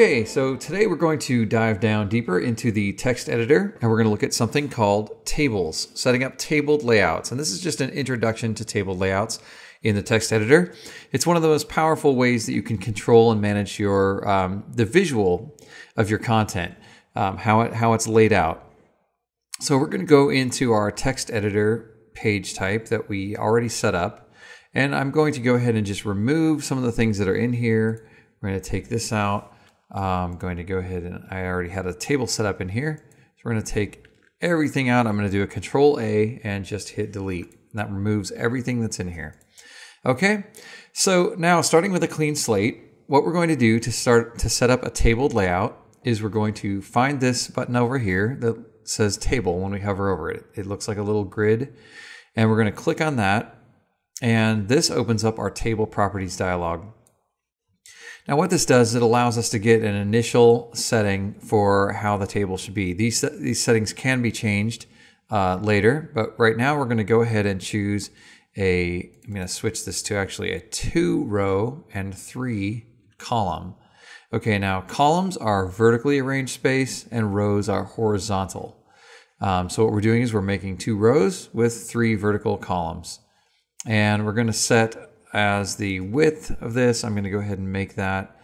Okay, so today we're going to dive down deeper into the text editor, and we're going to look at something called tables, setting up tabled layouts. And this is just an introduction to tabled layouts in the text editor. It's one of the most powerful ways that you can control and manage your the visual of your content, how it's laid out. So we're going to go into our text editor page type that we already set up, and I'm going to go ahead and just remove some of the things that are in here. We're going to take this out. I'm going to go ahead and I already had a table set up in here, so we're going to take everything out. I'm going to do a Control A and just hit delete. And that removes everything that's in here. Okay, so now starting with a clean slate, what we're going to do to start to set up a tabled layout is we're going to find this button over here that says table. When we hover over it, it looks like a little grid, and we're going to click on that, and this opens up our table properties dialog. Now what this does is it allows us to get an initial setting for how the table should be. These settings can be changed later, but right now we're going to go ahead and choose a, I'm going to switch this to actually a 2-row and 3-column. Okay, now columns are vertically arranged space and rows are horizontal. So what we're doing is we're making 2 rows with 3 vertical columns. And we're going to set as the width of this, I'm going to go ahead and make that,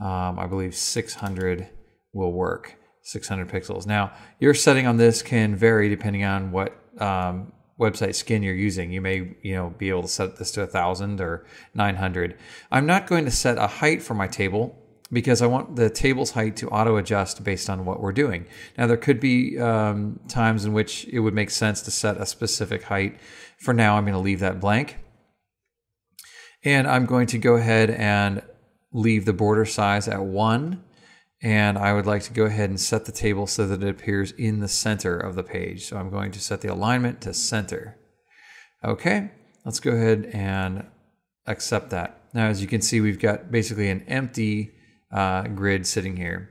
I believe 600 will work, 600 pixels. Now, your setting on this can vary depending on what website skin you're using. You may, be able to set this to 1,000 or 900. I'm not going to set a height for my table because I want the table's height to auto-adjust based on what we're doing. Now, there could be times in which it would make sense to set a specific height. For now, I'm going to leave that blank. And I'm going to go ahead and leave the border size at 1. And I would like to go ahead and set the table so that it appears in the center of the page. So I'm going to set the alignment to center. Okay, let's go ahead and accept that. Now, as you can see, we've got basically an empty grid sitting here.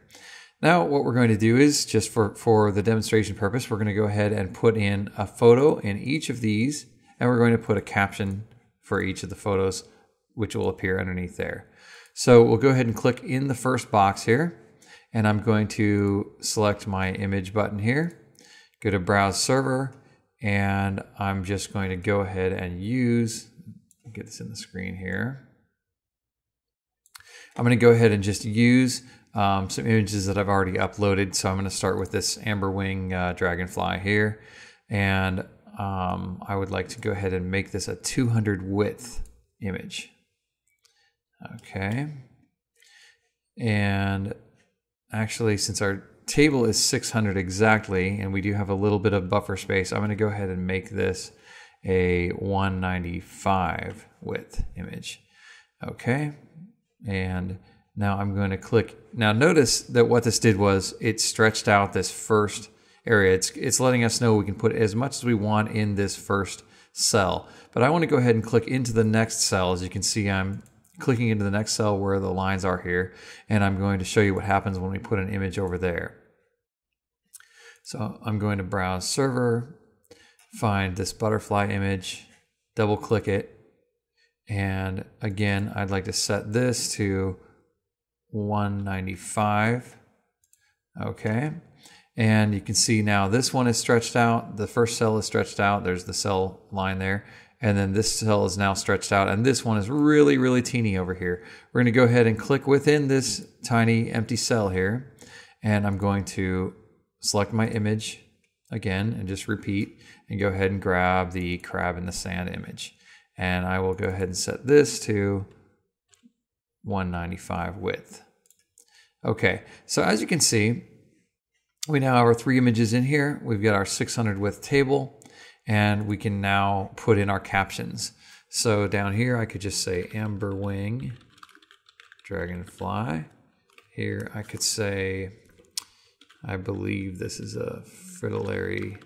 Now, what we're going to do is, just for the demonstration purpose, we're going to go ahead and put in a photo in each of these, and we're going to put a caption for each of the photos, which will appear underneath there. So we'll go ahead and click in the first box here, and I'm going to select my image button here, go to Browse Server, and I'm just going to go ahead and use, get this in the screen here. I'm going to go ahead and just use some images that I've already uploaded. So I'm going to start with this amber wing dragonfly here, and I would like to go ahead and make this a 200 width image. Okay, and actually, since our table is 600 exactly, and we do have a little bit of buffer space, I'm going to go ahead and make this a 195 width image. Okay, and now I'm going to click. Now notice that what this did was it stretched out this first area. It's letting us know we can put as much as we want in this first cell. But I want to go ahead and click into the next cell. As you can see, I'm clicking into the next cell where the lines are here, and I'm going to show you what happens when we put an image over there. So I'm going to Browse Server, find this butterfly image, double click it, and again, I'd like to set this to 195. Okay, and you can see now this one is stretched out, the first cell is stretched out, there's the cell line there, and then this cell is now stretched out, and this one is really, really teeny over here. We're going to go ahead and click within this tiny empty cell here, and I'm going to select my image again and just repeat, and go ahead and grab the crab in the sand image, and I will go ahead and set this to 195 width. Okay, so as you can see, we now have our 3 images in here. We've got our 600 width table, and we can now put in our captions. So down here, I could just say amber wing dragonfly. Here I could say, I believe this is a fritillary.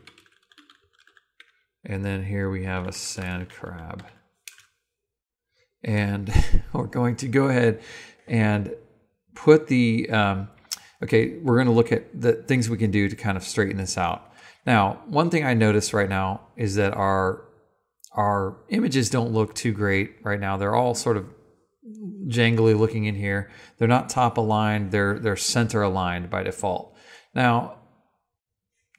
And then here we have a sand crab. And we're going to go ahead and put the, okay, we're going to look at the things we can do to kind of straighten this out. Now, one thing I notice right now is that our images don't look too great right now. They're all sort of jangly looking in here. They're not top aligned, they're center aligned by default. Now,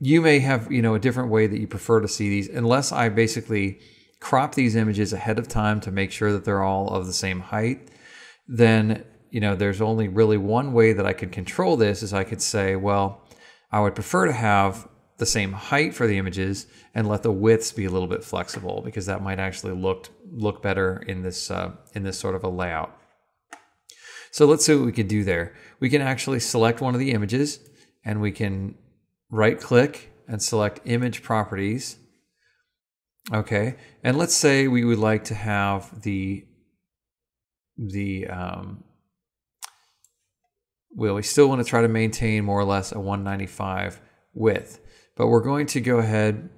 you may have, you know, a different way that you prefer to see these, unless I basically crop these images ahead of time to make sure that they're all of the same height. Then, you know, there's only really one way that I could control this, is I could say, well, I would prefer to have the same height for the images and let the widths be a little bit flexible, because that might actually look better in this sort of a layout. So let's see what we could do there. We can actually select one of the images, and we can right click and select image properties. Okay, and let's say we would like to have well, we still want to try to maintain more or less a 195 width. But we're going to go ahead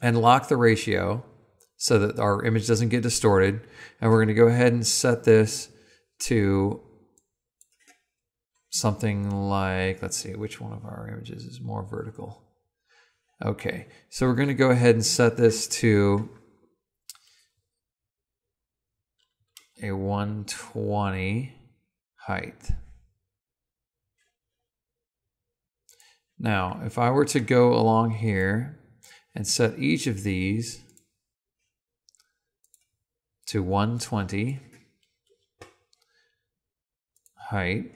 and lock the ratio so that our image doesn't get distorted. And we're going to go ahead and set this to something like, let's see, which one of our images is more vertical? Okay, so we're going to go ahead and set this to a 120 height. Now, if I were to go along here and set each of these to 120 height,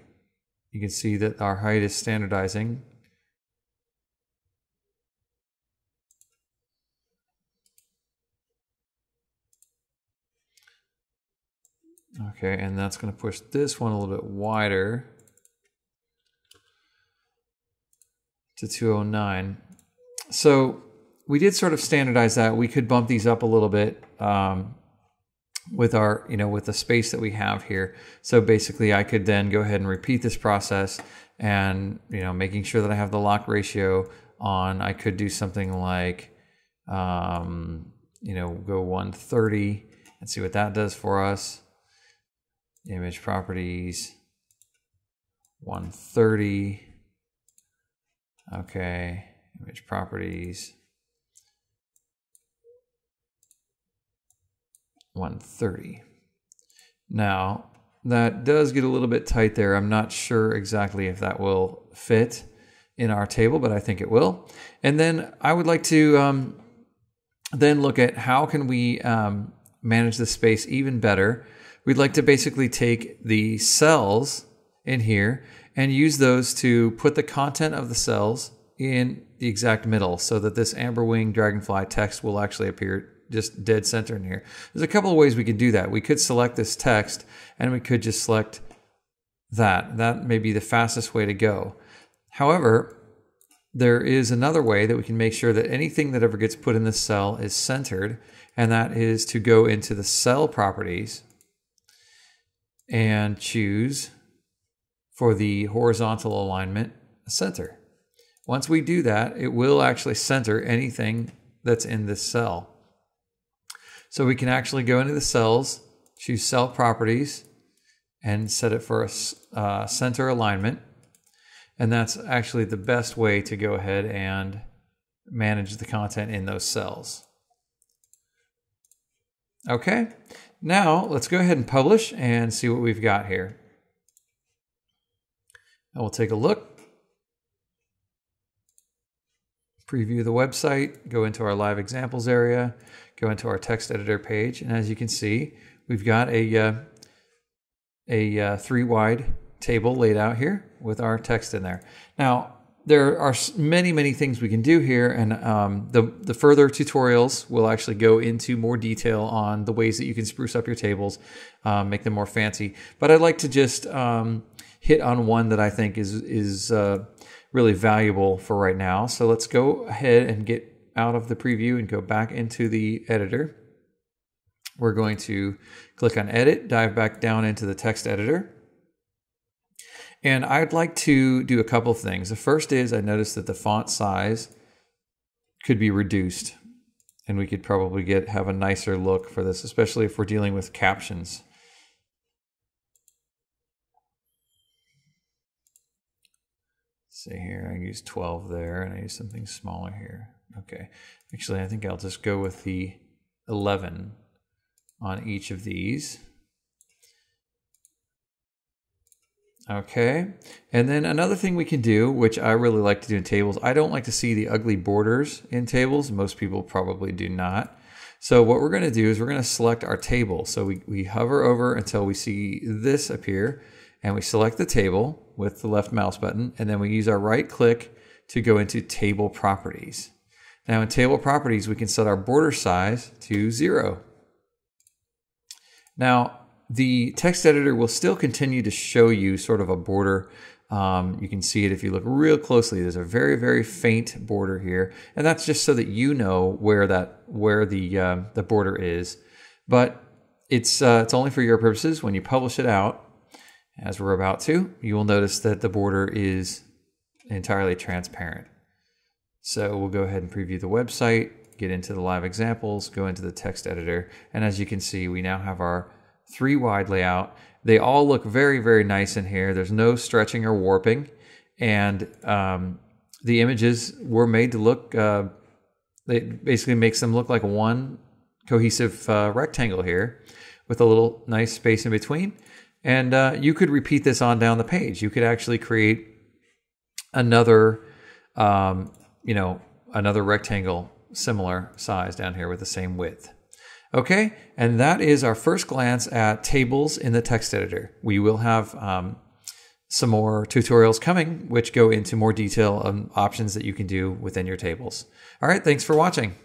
you can see that our height is standardizing. Okay, and that's going to push this one a little bit wider to 209. So we did sort of standardize that. We could bump these up a little bit with our, you know, with the space that we have here. So basically I could then go ahead and repeat this process, and, you know, making sure that I have the lock ratio on, I could do something like, you know, go 130 and see what that does for us. Image properties, 130. Okay, image properties, 130. Now, that does get a little bit tight there. I'm not sure exactly if that will fit in our table, but I think it will. And then I would like to then look at how can we manage the space even better. We'd like to basically take the cells in here and use those to put the content of the cells in the exact middle, so that this amber wing dragonfly text will actually appear just dead center in here. There's a couple of ways we could do that. We could select this text, and we could just select that. That may be the fastest way to go. However, there is another way that we can make sure that anything that ever gets put in this cell is centered, and that is to go into the cell properties and choose, for the horizontal alignment, a center. Once we do that, it will actually center anything that's in this cell. So we can actually go into the cells, choose cell properties, and set it for a center alignment. And that's actually the best way to go ahead and manage the content in those cells. Okay, now let's go ahead and publish and see what we've got here. I will take a look, preview the website, go into our live examples area, go into our text editor page, and as you can see, we've got a three wide table laid out here with our text in there. Now, there are many, many things we can do here, and the further tutorials will actually go into more detail on the ways that you can spruce up your tables, make them more fancy. But I'd like to just hit on one that I think is really valuable for right now. So let's go ahead and get out of the preview and go back into the editor. We're going to click on Edit, dive back down into the text editor. And I'd like to do a couple of things. The first is I noticed that the font size could be reduced, and we could probably have a nicer look for this, especially if we're dealing with captions. Here, I use 12 there, and I use something smaller here. Okay, actually, I think I'll just go with the 11 on each of these. Okay, and then another thing we can do, which I really like to do in tables, I don't like to see the ugly borders in tables. Most people probably do not. So what we're going to do is we're going to select our table. So we hover over until we see this appear, and we select the table with the left mouse button, and then we use our right click to go into table properties. Now in table properties, we can set our border size to 0. Now, the text editor will still continue to show you sort of a border. You can see it if you look real closely. There's a very, very faint border here, and that's just so that you know where the border is. But it's only for your purposes. When you publish it out, as we're about to, you will notice that the border is entirely transparent. So we'll go ahead and preview the website, get into the live examples, go into the text editor, and as you can see, we now have our 3-wide layout. They all look very, very nice in here. There's no stretching or warping, and the images were made to look, it basically makes them look like one cohesive rectangle here with a little nice space in between. And you could repeat this on down the page. You could actually create another, another rectangle similar size down here with the same width. Okay, and that is our first glance at tables in the text editor. We will have some more tutorials coming which go into more detail on options that you can do within your tables. All right, thanks for watching.